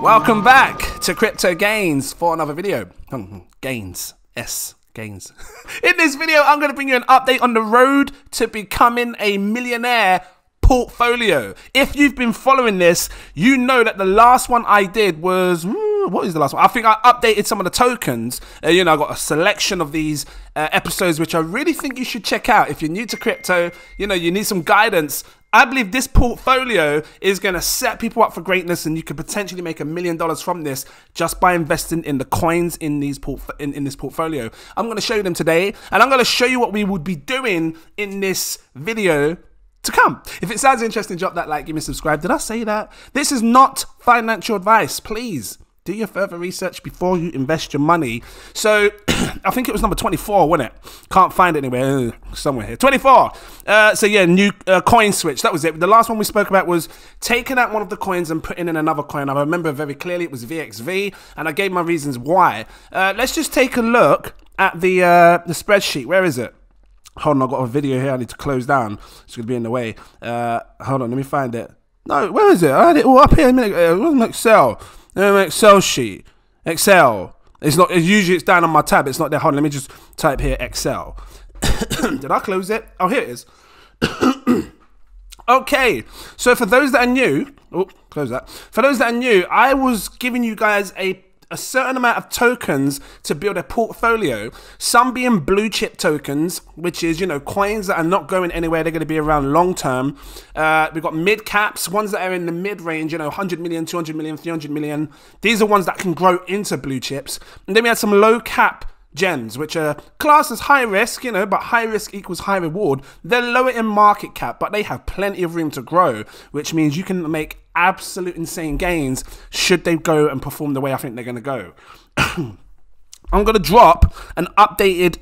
Welcome back to Crypto Gains for another video. Gains. S. Gains. In this video, I'm going to bring you an update on the road to becoming a millionaire portfolio. If you've been following this, you know that the last one I did was... what is the last one? I think I updated some of the tokens. You know, I got a selection of these episodes, which I really think you should check out. If you're new to crypto, you know, you need some guidance. I believe this portfolio is going to set people up for greatness, and you could potentially make $1 million from this just by investing in the coins in these this portfolio. I'm going to show you them today, and I'm going to show you what we would be doing in this video to come. If it sounds interesting, drop that like, give me subscribe. Did I say that? This is not financial advice. Please do your further research before you invest your money. So I think it was number 24, wasn't it? Can't find it anywhere. Somewhere here. 24. So yeah, new coin switch. That was it. The last one we spoke about was taking out one of the coins and putting in another coin. I remember very clearly it was VXV, and I gave my reasons why. Let's just take a look at the spreadsheet. Where is it? Hold on, I've got a video here I need to close down. It's going to be in the way. Hold on, let me find it. No, where is it? I had it all up here a minute ago. It wasn't Excel. Excel sheet. Excel. It's not. Usually it's down on my tab. It's not there. Hold on, let me just type here Excel. Did I close it? Oh, here it is. Okay. So for those that are new, oh, close that. For those that are new, I was giving you guys a certain amount of tokens to build a portfolio, some being blue chip tokens, which is, you know, coins that are not going anywhere, they're going to be around long term. We've got mid caps, ones that are in the mid range, you know, 100 million, 200 million, 300 million. These are ones that can grow into blue chips. And then we had some low cap gems, which are classed as high risk, you know, but high risk equals high reward. They're lower in market cap, but they have plenty of room to grow, which means you can make absolute insane gains should they go and perform the way I think they're going to go. I'm going to drop an updated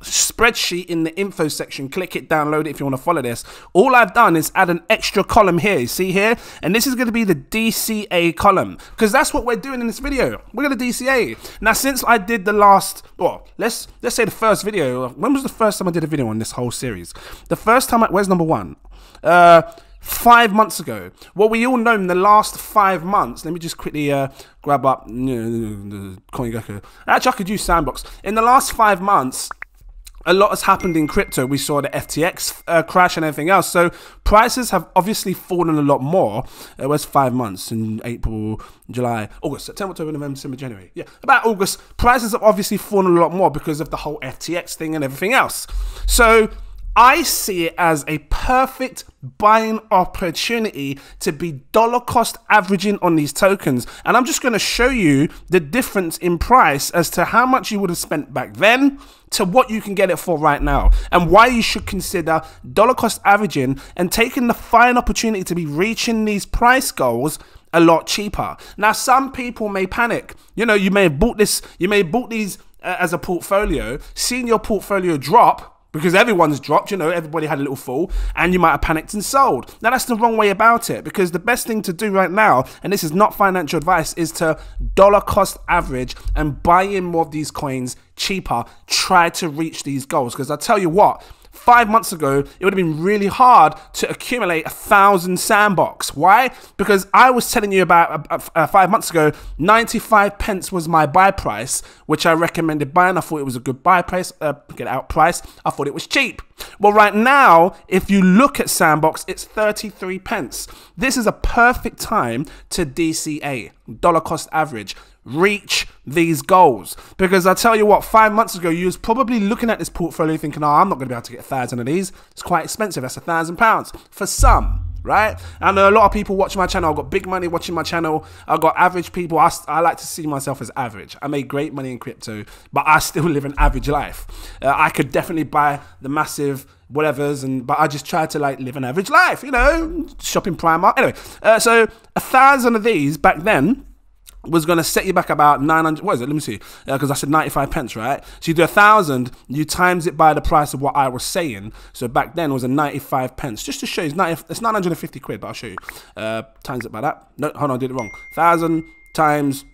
spreadsheet in the info section. Click it, download it if you want to follow this. All I've done is add an extra column here, you see here? And this is going to be the DCA column, because that's what we're doing in this video. We're going to DCA. Now, since I did the last, well, let's say the first video. When was the first time I did a video on this whole series? The first time, where's number one? 5 months ago. Well, we all know in the last 5 months, let me just quickly grab up CoinGecko. Actually, I could use Sandbox. In the last 5 months, a lot has happened in crypto. We saw the FTX crash and everything else. So prices have obviously fallen a lot more. It was 5 months in April, July, August, September, October, November, December, January. Yeah, about August, prices have obviously fallen a lot more because of the whole FTX thing and everything else. So I see it as a perfect buying opportunity to be dollar cost averaging on these tokens. And I'm just going to show you the difference in price as to how much you would have spent back then to what you can get it for right now, and why you should consider dollar cost averaging and taking the fine opportunity to be reaching these price goals a lot cheaper. Now, some people may panic. You know, you may have bought this, you may have bought these as a portfolio, seen your portfolio drop, because everyone's dropped, you know, everybody had a little fall, and you might have panicked and sold. Now, that's the wrong way about it, because the best thing to do right now, and this is not financial advice, is to dollar cost average and buy in more of these coins cheaper. Try to reach these goals, because I tell you what, 5 months ago, it would have been really hard to accumulate 1,000 Sandbox. Why? Because I was telling you about 5 months ago, 95 pence was my buy price, which I recommended buying. I thought it was a good buy price, get out price. I thought it was cheap. Well, right now, if you look at Sandbox, it's 33 pence. This is a perfect time to DCA, dollar cost average. Reach these goals, because I tell you what, 5 months ago you was probably looking at this portfolio thinking, oh, I'm not going to be able to get 1,000 of these, it's quite expensive, that's £1,000 for some, right? I know a lot of people watch my channel, I've got big money watching my channel, I've got average people, I like to see myself as average. I made great money in crypto, but I still live an average life. I could definitely buy the massive whatevers, but I just try to like live an average life, you know, shopping Primark. Anyway, so 1,000 of these back then was going to set you back about 900, what is it, let me see, because I said 95 pence, right? So you do 1,000, you times it by the price of what I was saying, so back then it was a 95 pence, just to show you, it's 950 quid, but I'll show you, times it by that, no, hold on, I did it wrong, 1,000 times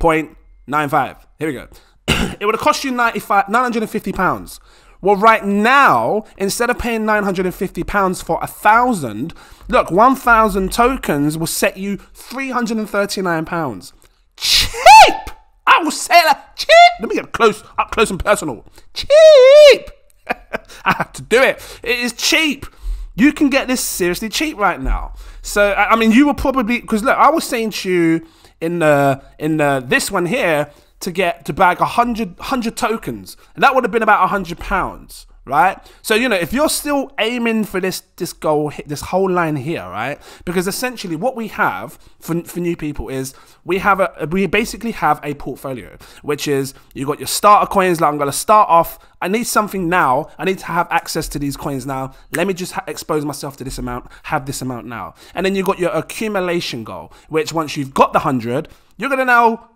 0.95, here we go, it would have cost you 950 pounds, Well, right now, instead of paying £950 for 1,000, look, 1,000 tokens will set you £339. Cheap! I will say that. Cheap! Let me get close, up close and personal. Cheap! I have to do it. It is cheap. You can get this seriously cheap right now. So, I mean, you will probably, because look, I was saying to you in this one here, to bag 100 tokens, and that would have been about £100, right? So, you know, if you're still aiming for this goal, this whole line here, right? Because essentially what we have for new people is we basically have a portfolio, which is you've got your starter coins. Like, I'm going to start off, I need something now, I need to have access to these coins now, let me just expose myself to this amount, have this amount now. And then you've got your accumulation goal, which once you've got the 100, you're going to now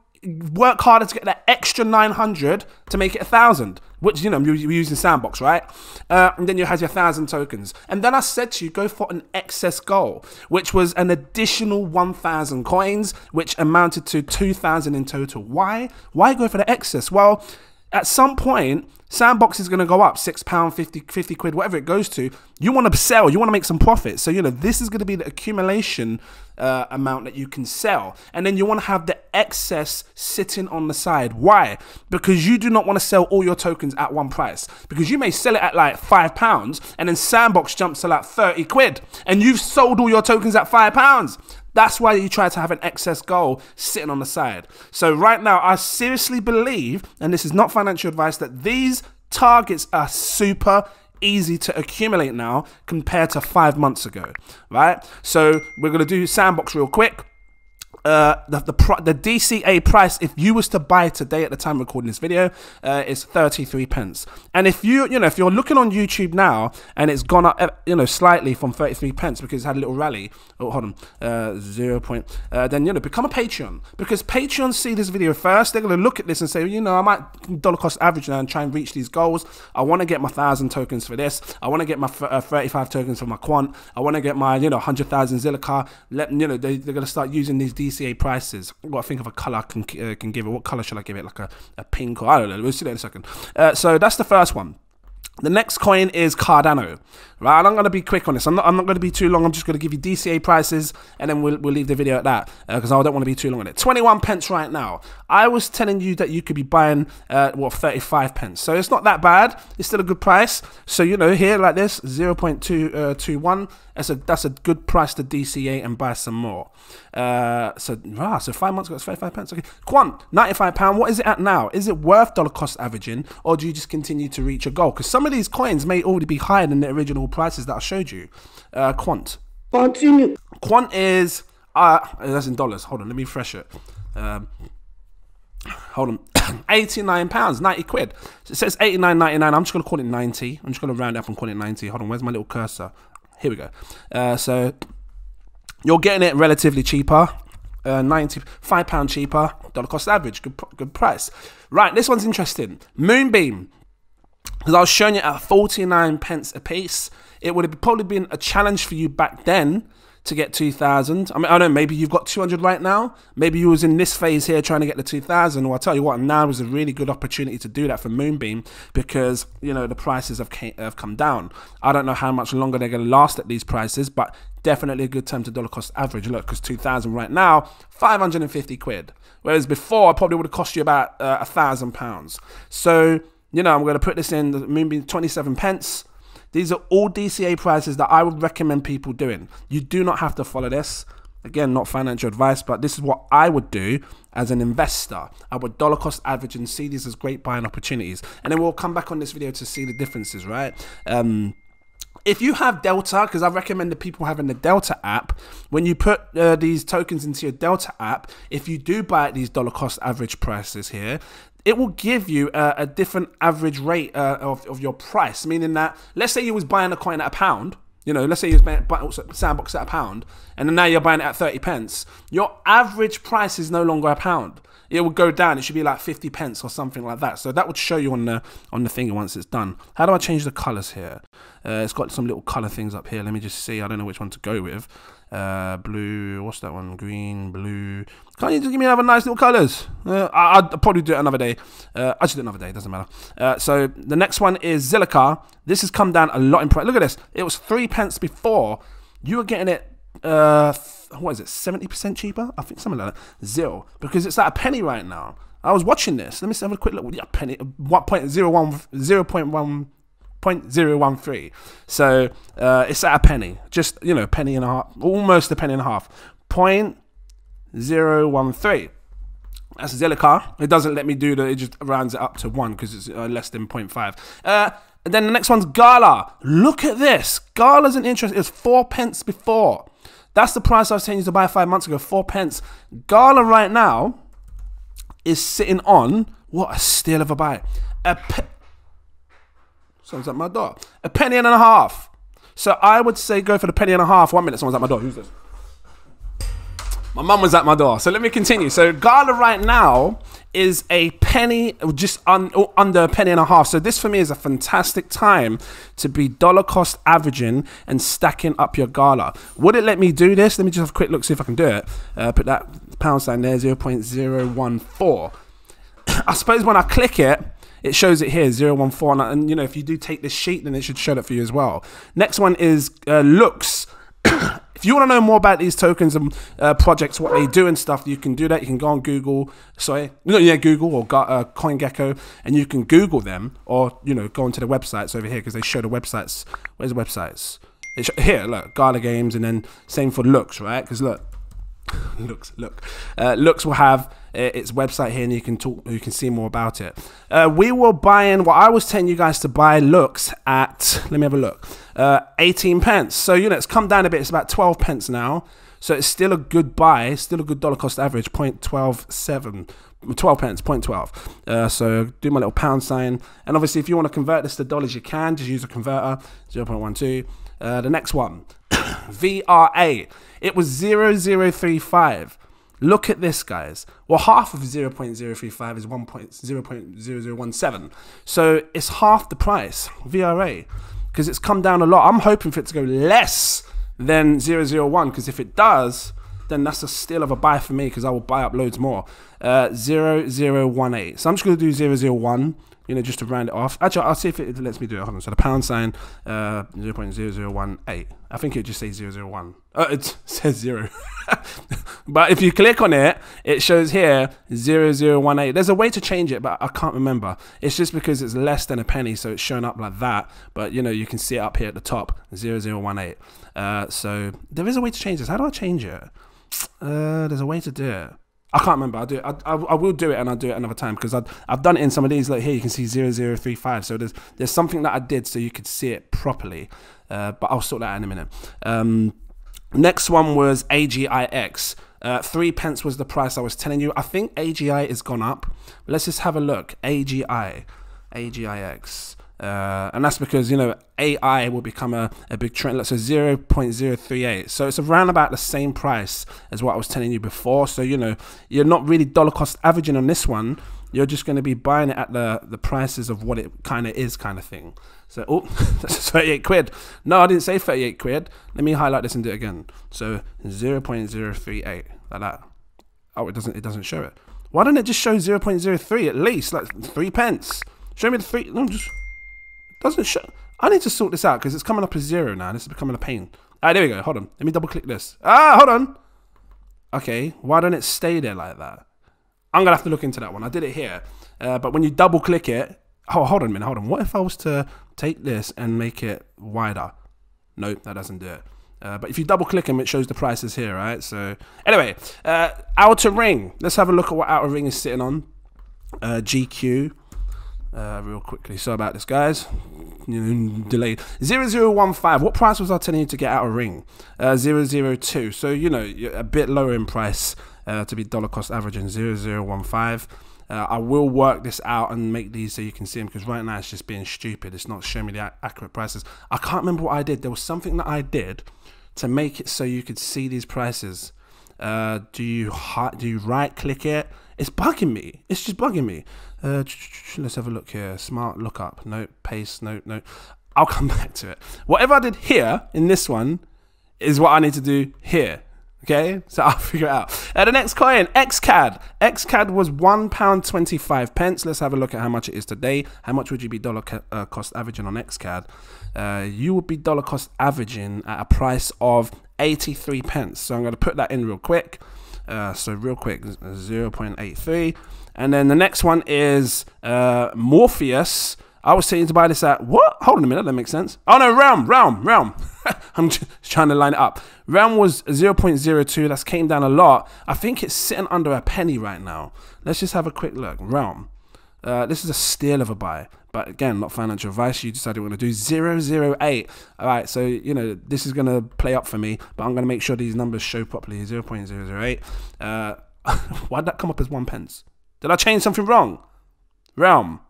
work harder to get that extra 900 to make it 1,000, which, you know, you're using Sandbox, right? And then you had your 1,000 tokens. And then I said to you, go for an excess goal, which was an additional 1,000 coins, which amounted to 2,000 in total. Why? Why go for the excess? Well, at some point, Sandbox is going to go up, £6, 50 quid, whatever it goes to. You want to sell, you want to make some profit. So, you know, this is going to be the accumulation amount that you can sell. And then you want to have the excess sitting on the side. Why? Because you do not want to sell all your tokens at one price. Because you may sell it at like £5 and then Sandbox jumps to like 30 quid. And you've sold all your tokens at £5. That's why you try to have an excess goal sitting on the side. So right now, I seriously believe, and this is not financial advice, that these targets are super easy to accumulate now compared to 5 months ago, right? So we're going to do Sandbox real quick. The DCA price, if you was to buy today at the time of recording this video, is 33p. And if if you're looking on YouTube now and it's gone up, you know, slightly from 33p because it's had a little rally. Oh, hold on, then, you know, become a Patreon, because Patreons see this video first. They're gonna look at this and say, you know, I might dollar cost average now and try and reach these goals. I want to get my 1,000 tokens for this. I want to get my 35 tokens for my Quant. I want to get my 100,000 Zilliqa. They're gonna start using these DCA prices. I've got to think of a color I can give it. What color should I give it? Like a pink, or I don't know. We'll see that in a second. So that's the first one. The next coin is Cardano, right? And I'm going to be quick on this. I'm not going to be too long. I'm just going to give you DCA prices, and then we'll leave the video at that, because I don't want to be too long on it. 21p right now. I was telling you that you could be buying, 35p. So it's not that bad. It's still a good price. So, you know, here like this, 0.221. That's a good price to DCA and buy some more. So 5 months ago, it's 35p. Okay. Quant, £95. What is it at now? Is it worth dollar cost averaging, or do you just continue to reach a goal? Because some of these coins may already be higher than the original prices that I showed you. Quant. Continue. Quant is, that's in dollars. Hold on, let me refresh it. Hold on. £89, 90 quid. So it says 89.99. I'm just going to call it 90. I'm just going to round up and call it 90. Hold on, where's my little cursor? Here we go. So you're getting it relatively cheaper. £95 cheaper. Dollar cost average. Good price. Right, this one's interesting. Moonbeam. Because I was showing it at 49p a piece. It would have probably been a challenge for you back then to get 2,000. I mean, I don't know, maybe you've got 200 right now. Maybe you was in this phase here trying to get the 2,000. Well, I tell you what, now is a really good opportunity to do that for Moonbeam, because, you know, the prices have come down. I don't know how much longer they're going to last at these prices, but definitely a good time to dollar cost average. Look, because 2,000 right now, 550 quid. Whereas before, it probably would have cost you about £1,000. So, you know, I'm going to put this in, Moonbeam, 27p. These are all DCA prices that I would recommend people doing. You do not have to follow this. Again, not financial advice, but this is what I would do as an investor. I would dollar cost average and see these as great buying opportunities. And then we'll come back on this video to see the differences, right? If you have Delta, because I recommend that people having the Delta app, when you put these tokens into your Delta app, if you do buy at these dollar cost average prices here, it will give you a different average rate of your price, meaning that, let's say you was buying a coin at £1, you know, let's say you was buying Sandbox at £1, and then now you're buying it at 30p. Your average price is no longer £1. it would go down. It should be like 50 pence or something like that. So that would show you on the thing once it's done. How do I change the colors here? It's got some little color things up here. Let me just see. I don't know which one to go with. Blue, what's that one? Green, blue. Can't you just give me another nice little colors? I'd probably do it another day. I should do it another day, doesn't matter. So the next one is Zilliqa. This has come down a lot in price. Look at this. It was 3 pence before. You were getting it, what is it, 70% cheaper? I think something like that. Zil, because it's at a penny right now. I was watching this. Let me have a quick look. Yeah, penny, 0.013. So it's at a penny, just, you know, penny and a half, almost a penny and a half. 0.013. That's Zilliqa. It doesn't let me do that. It just rounds it up to 1 because it's less than 0.5. And then the next one's Gala. Look at this. Gala's an interest. It's 4 pence before. That's the price I was telling you to buy 5 months ago. 4 pence. Gala right now is sitting on, what a steal of a buy. Someone's at my door. A penny and a half. So I would say go for the penny and a half. 1 minute, someone's at my door. Who's this? My mum was at my door. So let me continue. So Gala right now is a penny, just under a penny and a half. So this for me is a fantastic time to be dollar cost averaging and stacking up your Gala. Would it let me do this? Let me just have a quick look, see if I can do it. Put that pound sign there, 0.014. I suppose when I click it, it shows it here, 014. And you know, if you do take this sheet, then it should show it for you as well. Next one is Looks. If you want to know more about these tokens and projects, what they do and stuff, you can do that. You can go on Google, Google or CoinGecko, and you can Google them, or, you know, go onto the websites over here because they show the websites. Where's the websites? Here, look, Gala Games, and then same for Looks, right? Because look, Looks will have its website here, and you can talk, you can see more about it. We were buying, well, I was telling you guys to buy Looks at, let me have a look, 18 pence. So, you know, it's come down a bit. It's about 12 pence now. So it's still a good buy, still a good dollar cost average, 0.127, 12 pence, 0.12. So do my little pound sign. And obviously, if you want to convert this to dollars, you can. Just use a converter, 0.12. The next one, VRA. It was 0035. Look at this, guys. Well, half of 0.035 is 0.0017. So it's half the price, VRA, because it's come down a lot. I'm hoping for it to go less than 001, because if it does, then that's a steal of a buy for me, because I will buy up loads more. 0018. So I'm just going to do 001, you know, just to round it off. Actually, I'll see if it lets me do it. Hold on. So the pound sign, 0.0018. I think it would just say 001. It says 0. But if you click on it, it shows here 0018. There's a way to change it, but I can't remember. It's just because it's less than a penny, so it's shown up like that. But, you know, you can see it up here at the top, 0018. So there is a way to change this. How do I change it? There's a way to do it. I can't remember. I'll do it. I will do it, and I'll do it another time, because I've done it in some of these. Like here, you can see 0035. So there's something that I did so you could see it properly. But I'll sort that out in a minute. Next one was AGIX. 3 pence was the price I was telling you. I think AGI has gone up. Let's just have a look. AGI, AGIX. And that's because, you know, AI will become a big trend. So 0.038. So it's around about the same price as what I was telling you before. So, you know, you're not really dollar cost averaging on this one. You're just going to be buying it at the prices of what it kind of is, kind of thing. So, oh, that's 38 quid. No, I didn't say 38 quid. Let me highlight this and do it again. So 0.038, like that. Oh, it doesn't show it. Why don't it just show 0.03 at least, like 3 pence? Show me the 3. No, just doesn't show. I need to sort this out because it's coming up as 0 now. This is becoming a pain. All right, there we go. Hold on. Let me double click this. Ah, hold on. Okay, why don't it stay there like that? I'm going to have to look into that one. I did it here. But when you double click it, oh, hold on a minute, hold on. What if I was to take this and make it wider? Nope, that doesn't do it. But if you double click them, it shows the prices here, right? So anyway, Outer Ring. Let's have a look at what Outer Ring is sitting on. GQ. Real quickly, sorry about this, guys. You know, delayed. 0015. What price was I telling you to get Outer Ring? 002. So, you know, you're a bit lower in price to be dollar cost averaging. 0015. I will work this out and make these so you can see them, because right now it's just being stupid. It's not showing me the accurate prices. I can't remember what I did. There was something that I did to make it so you could see these prices. Do you right click it It's bugging me. It's just bugging me. Let's have a look here. Smart lookup. Nope. Paste. Nope. Nope. I'll come back to it. Whatever I did here in this one is what I need to do here. Okay, so I'll figure it out. The next coin, XCAD. XCAD was £1.25. Let's have a look at how much it is today. How much would you be dollar cost averaging on XCAD? You would be dollar cost averaging at a price of 83p. So I'm going to put that in real quick. So real quick, 0.83. And then the next one is Morpheus. I was saying to buy this at what? Hold on a minute, that makes sense. Oh no, Realm. I'm just trying to line it up. Realm was 0.02. That's came down a lot. I think it's sitting under a penny right now. Let's just have a quick look. Realm. This is a steal of a buy, but again, not financial advice. You decided you want to do 008. All right, so you know this is gonna play up for me, but I'm gonna make sure these numbers show properly. 0.008. Why'd that come up as 1p? Did I change something wrong? Realm.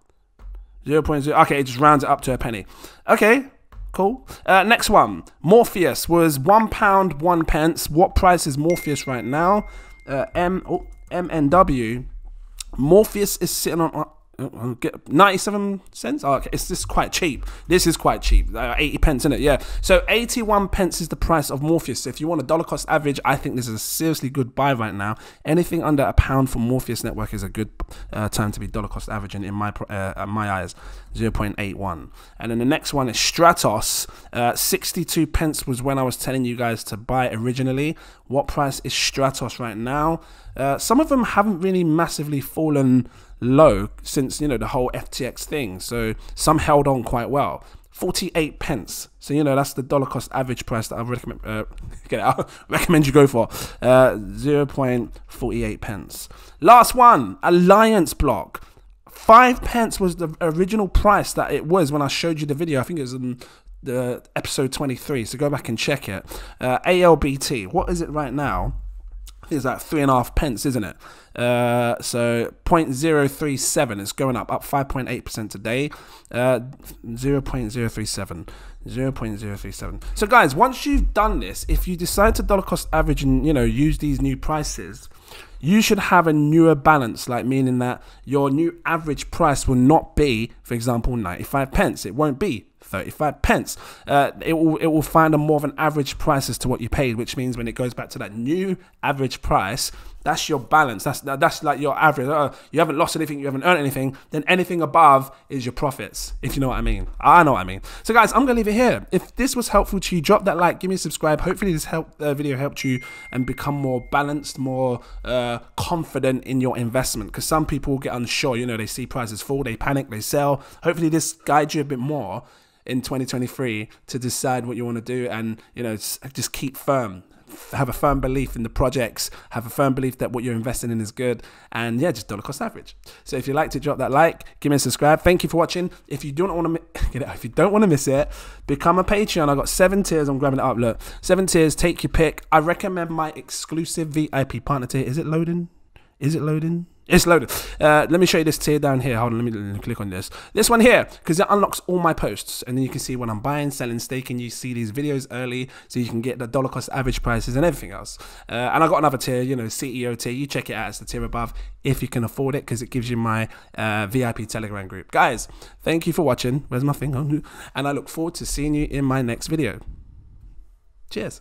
0.0. Okay, it just rounds it up to a penny. Okay, cool. Next one. Morpheus was £1.01. What price is Morpheus right now? MNW. Morpheus is sitting on 97p. Oh, okay, it's just quite cheap. This is quite cheap. 80p, isn't it? Yeah. So 81p is the price of Morpheus. So if you want a dollar cost average, I think this is a seriously good buy right now. Anything under £1 for Morpheus Network is a good time to be dollar cost averaging in my eyes. 0.81. And then the next one is Stratos. 62p was when I was telling you guys to buy originally. What price is Stratos right now? Some of them haven't really massively fallen low since, you know, the whole FTX thing. So some held on quite well. 48p. So, you know, that's the dollar cost average price that I recommend, recommend you go for. 0.48p. Last one, Alliance Block. 5p was the original price that it was when I showed you the video. I think it was in the episode 23. So go back and check it. ALBT. What is it right now? It's like 3.5p, isn't it? So 0.037. It's going up 5.8% today. 0.037. 0.037. So guys, once you've done this, if you decide to dollar cost average and, you know, use these new prices, you should have a newer balance, like meaning that your new average price will not be, for example, 95p. It won't be 35p. It will find a more of an average price as to what you paid, which means when it goes back to that new average price, that's your balance. That's like your average. You haven't lost anything, you haven't earned anything. Then anything above is your profits, if you know what I mean. I know what I mean. So guys, I'm gonna leave it here. If this was helpful to you, drop that like, give me a subscribe. Hopefully this video helped you and become more balanced, more confident in your investment. Because some people get unsure. You know, they see prices fall, they panic, they sell. Hopefully this guides you a bit more in 2023 to decide what you want to do, and, you know, just keep firm. Have a firm belief in the projects, have a firm belief that what you're investing in is good, and yeah, just dollar cost average. So if you liked it, drop that like, give me a subscribe. Thank you for watching. If you don't want to, miss it, become a Patreon. I got 7 tiers. I'm grabbing it up. Look, 7 tiers. Take your pick. I recommend my exclusive VIP partner tier. Is it loading? Is it loading? It's loaded. Let me show you this tier down here. Hold on, let me click on this. This one here, because it unlocks all my posts. And then you can see when I'm buying, selling, staking. You see these videos early, so you can get the dollar cost average prices and everything else. And I got another tier, you know, CEO tier. You check it out. It's the tier above if you can afford it, because it gives you my VIP Telegram group. Guys, thank you for watching. Where's my thing? And I look forward to seeing you in my next video. Cheers.